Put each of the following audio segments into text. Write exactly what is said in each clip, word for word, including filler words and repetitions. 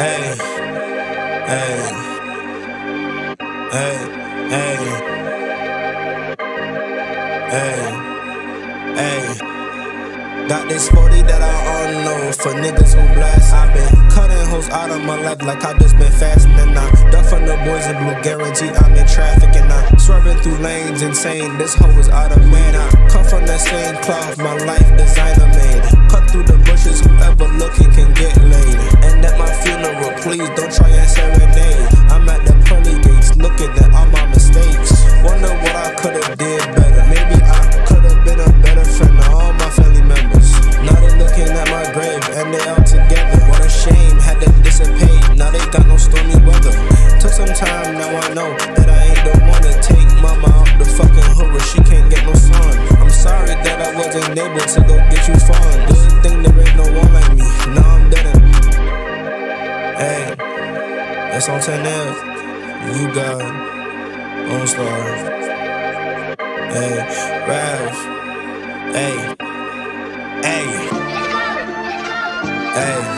Hey, hey, hey, hey, hey, hey. Got this forty that I unload for niggas who blast. I've been cutting hoes out of my life like I just been fasting, and I duck from the boys in blue, guarantee I'm in traffic, and I swerving through lanes insane. This hoe is out of man. I cut from that same cloth my life designer made. Cut through the bushes, whoever looking can get laid. And at my funeral, please don't try and serenade. I'm at the pearly gates looking at all my mistakes. Wonder what I could've did better. Maybe I could've been a better friend to all my family members. Now they looking at my grave and they all together. What a shame, had to dissipate. Now they got no stormy weather. Took some time, now I know that I ain't don't wanna take mama off the fucking hood where she can't get no sun. I'm sorry that I wasn't able to go get you fun. Good thing there ain't no one like me. Now I'm dead. Hey, that's on ten F, you got on Starve. Hey, Ralph, hey, hey, hey,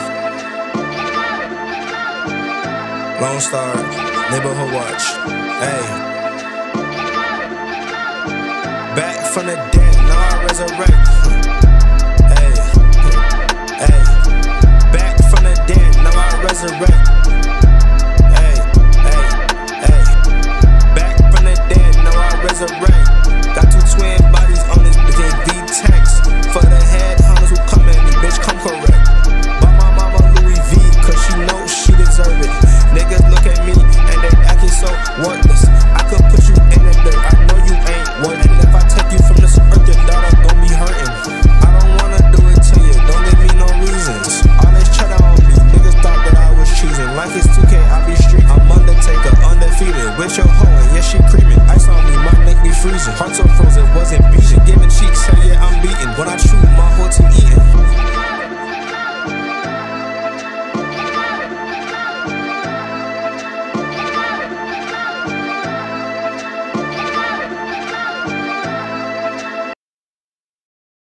Lone Star, Neighborhood Watch, hey, back from the dead, now I resurrect. Resurrect. Hey, hey, hey. Back from the dead, now I resurrect. Got two twin bodies on this bitch, they detect. For the headhunters who come at me, bitch, come correct. Buy my mama Louis V, cause she knows she deserve it. Niggas look at me and they acting so worthless. I could put you in the dirt, I know you ain't worth it. And if I take you from this earth, your daughter gon' be hurting. I don't wanna do it to you, don't give me no reasons. All this cheddar on me, niggas thought that I was cheesing. Like it's two K, I be street. I'm Undertaker, undefeated. With your hoe, and yeah, she creeping. Ice on me, might make me freezing.